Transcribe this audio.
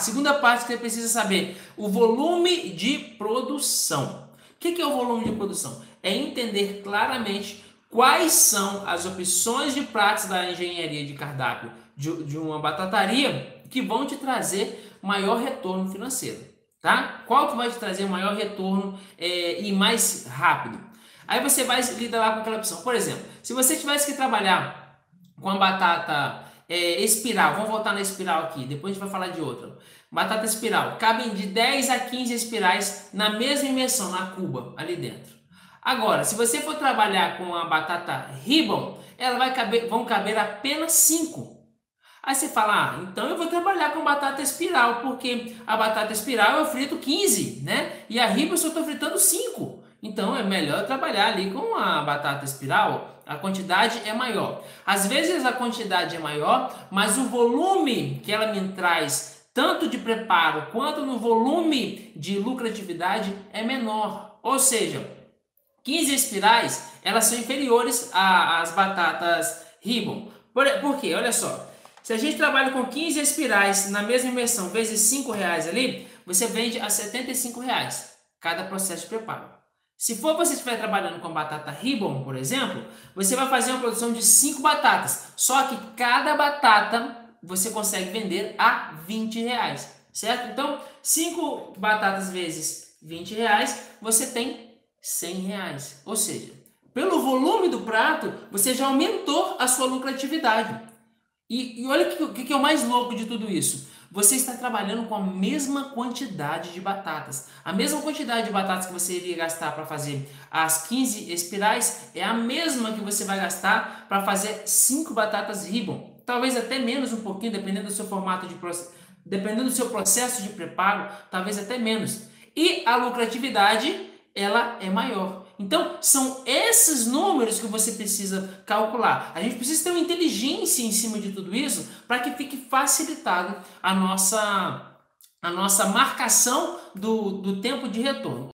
A segunda parte que você precisa saber, o volume de produção. O que é o volume de produção? É entender claramente quais são as opções de pratos da engenharia de cardápio de uma batataria que vão te trazer maior retorno financeiro, tá? Qual que vai te trazer maior retorno e mais rápido? Aí você vai lidar com aquela opção. Por exemplo, se você tivesse que trabalhar com a batata espiral, vamos voltar na espiral aqui, depois a gente vai falar de outra. Batata espiral, cabem de 10 a 15 espirais na mesma imersão, na cuba, ali dentro. Agora, se você for trabalhar com a batata ribbon, ela vão caber apenas 5. Aí você fala, então eu vou trabalhar com batata espiral, porque a batata espiral eu frito 15, né? E a ribbon eu só estou fritando 5. Então é melhor trabalhar ali com a batata espiral. A quantidade é maior. Às vezes a quantidade é maior, mas o volume que ela me traz, tanto de preparo quanto no volume de lucratividade, é menor. Ou seja, 15 espirais, elas são inferiores às batatas ribbon. Por quê? Olha só. Se a gente trabalha com 15 espirais na mesma imersão, vezes R$5 ali, você vende a R$75 cada processo de preparo. Se for você estiver trabalhando com batata ribbon, por exemplo, você vai fazer uma produção de 5 batatas. Só que cada batata você consegue vender a R$20, certo? Então, 5 batatas vezes R$20, você tem R$100. Ou seja, pelo volume do prato, você já aumentou a sua lucratividade. E olha o que é o mais louco de tudo isso. Você está trabalhando com a mesma quantidade de batatas. A mesma quantidade de batatas que você iria gastar para fazer as 15 espirais é a mesma que você vai gastar para fazer 5 batatas ribbon. Talvez até menos um pouquinho, dependendo do seu formato de processo, dependendo do seu processo de preparo, talvez até menos. E a lucratividade, ela é maior. Então, são esses números que você precisa calcular. A gente precisa ter uma inteligência em cima de tudo isso para que fique facilitado a nossa marcação do tempo de retorno.